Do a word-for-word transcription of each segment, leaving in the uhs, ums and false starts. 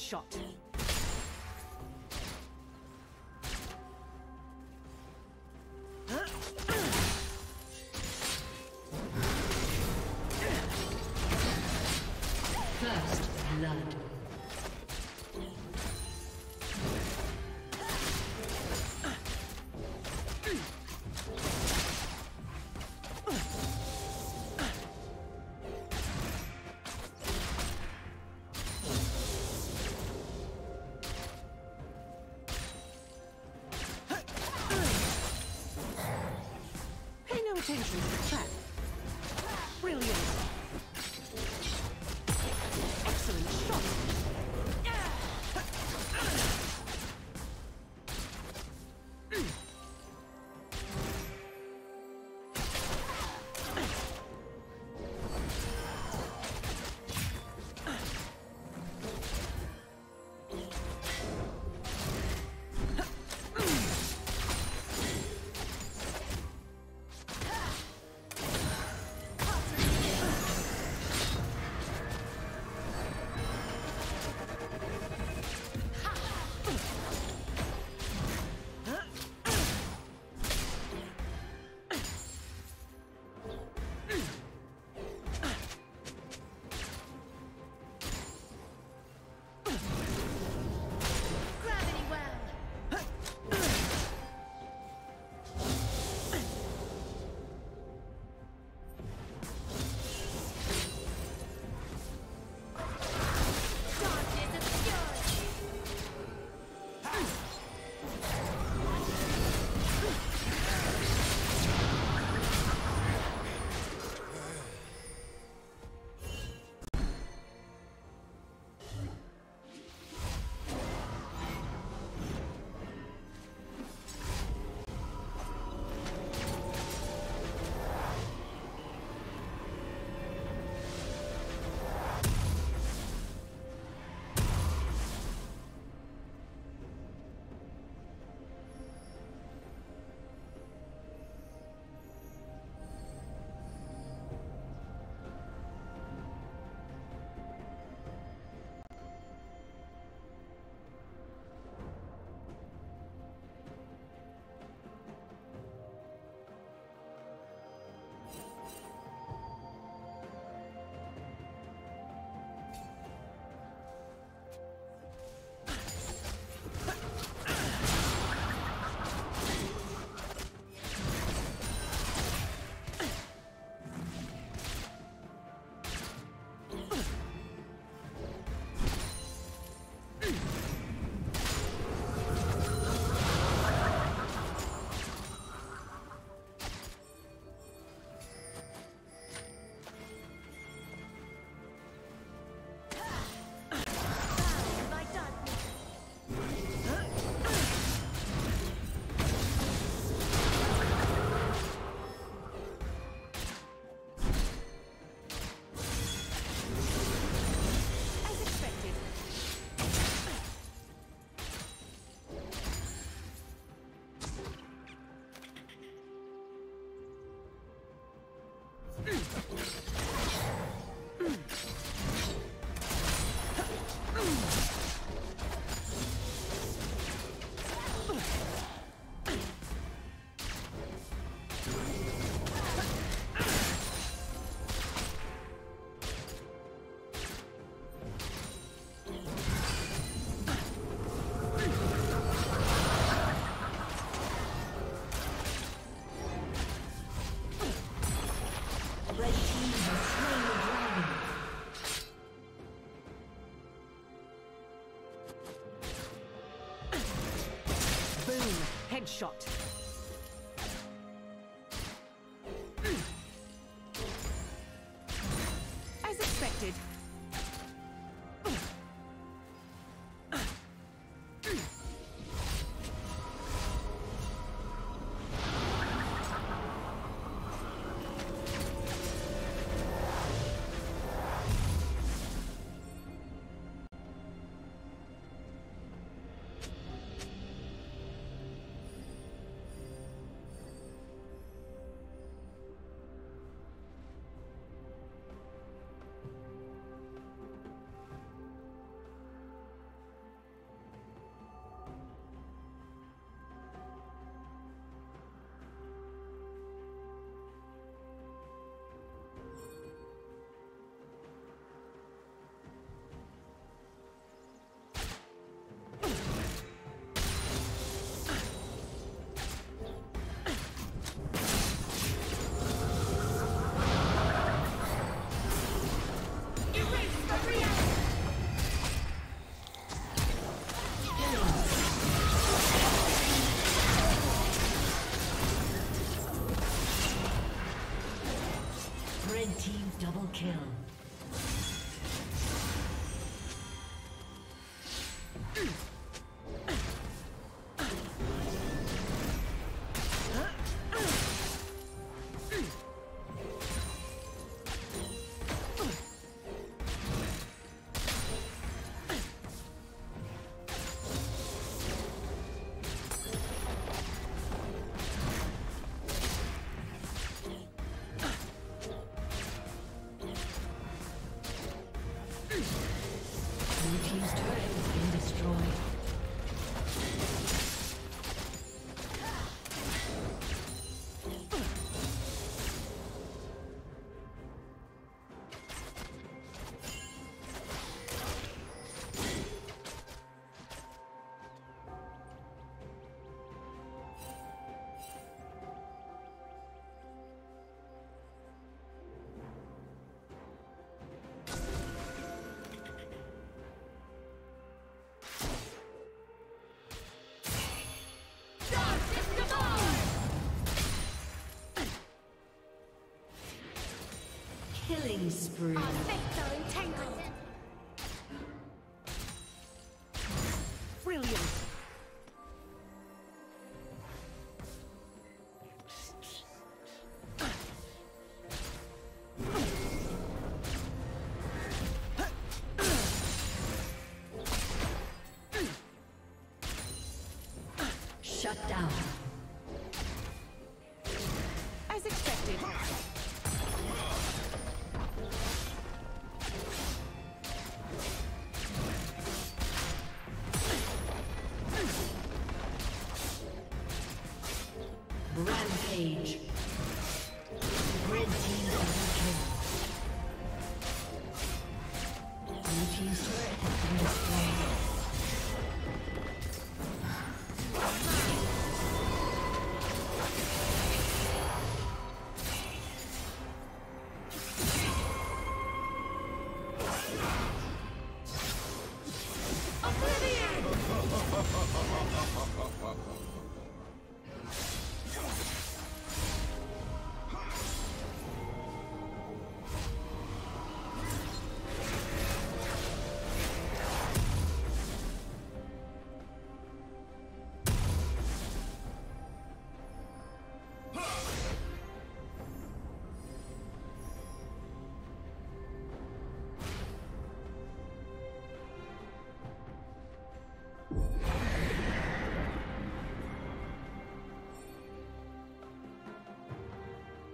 shot. First blood. Attention to the trap. Brilliant. Excellent shot. Shot. As expected. team's double kill. Killing spree. Our fates are entangled. Brilliant. Shut down. As expected. Rampage. Red team double kill.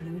Blue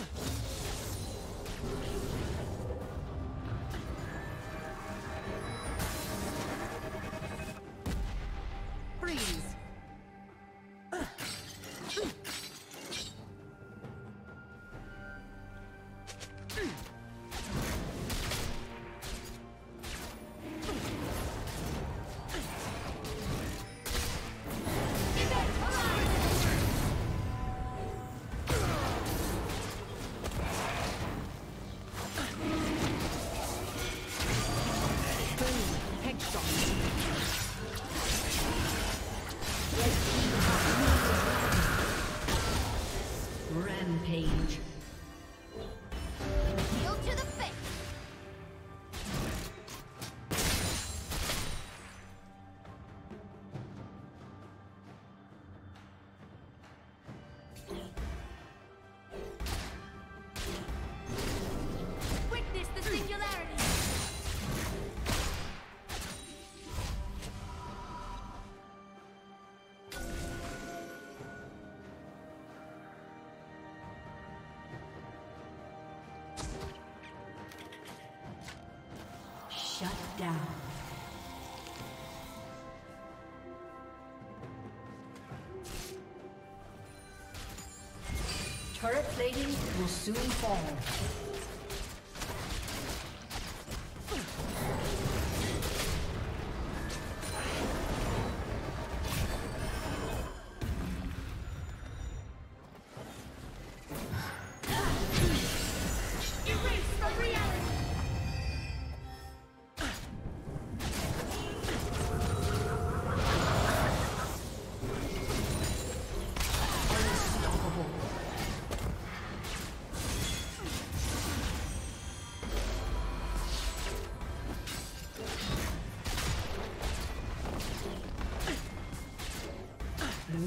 Oblivion! Blue team's turret has been destroyed. Rampage. Heel to the face. Witness the singularity. Shut down. Turret plating will soon fall. Blue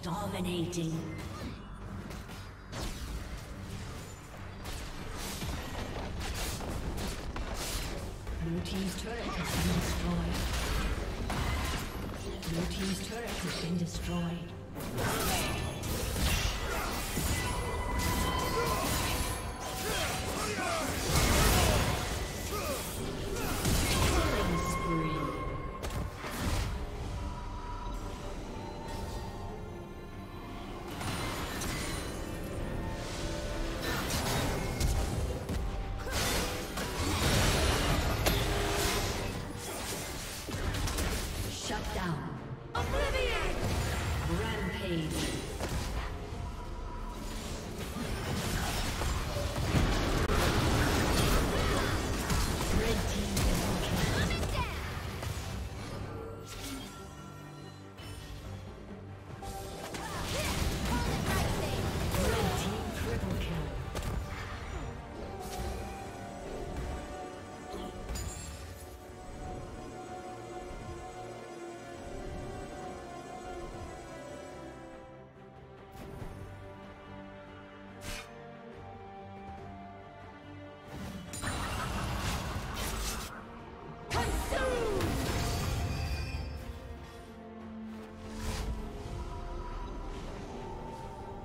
Dominating. Blue team's turret has been destroyed. Blue team's turret has been destroyed.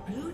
Blue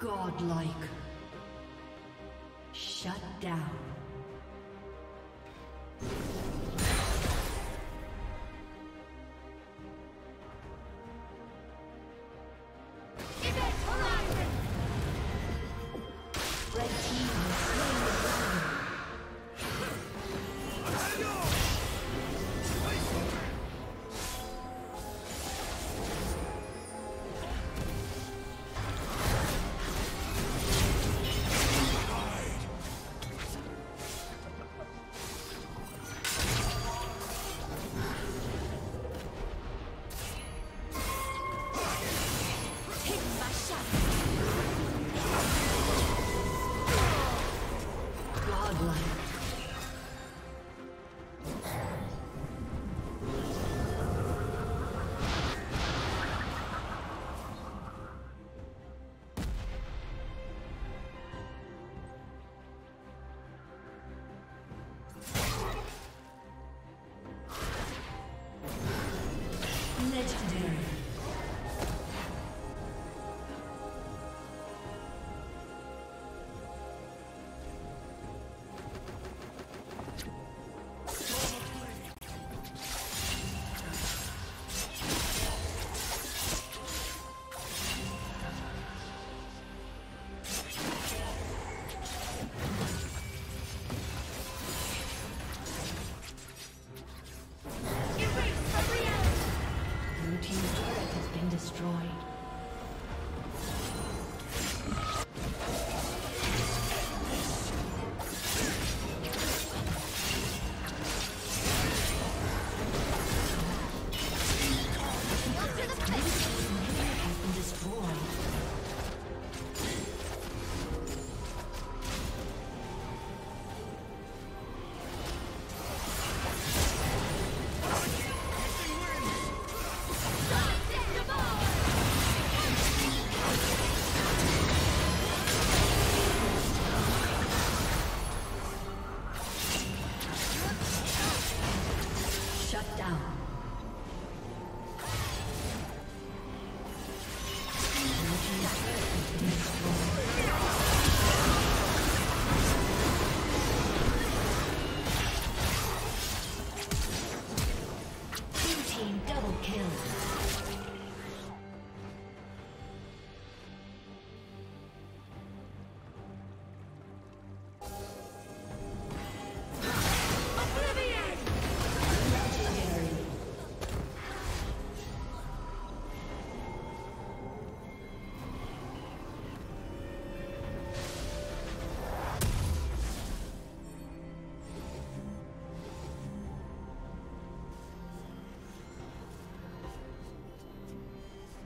Godlike. Shut down.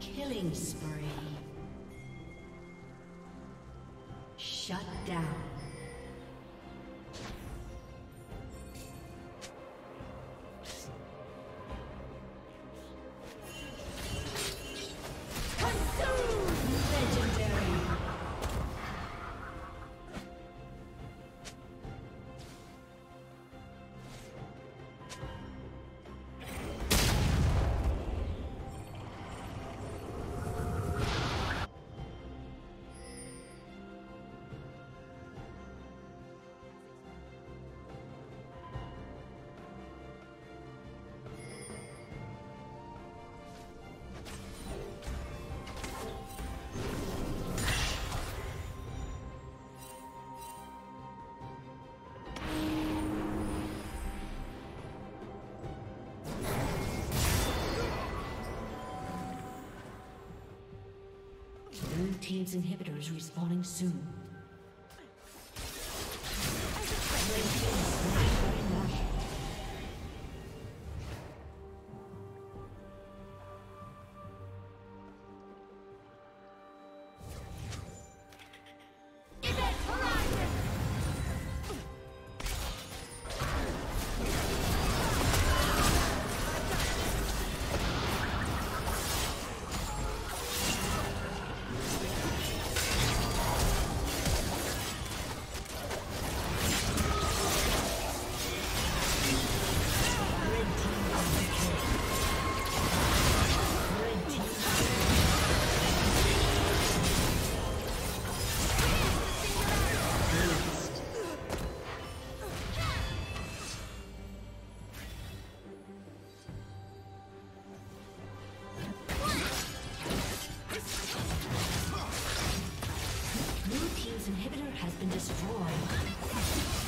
Killing spree. Shut down. Team's inhibitor is respawning soon. Inhibitor has been destroyed.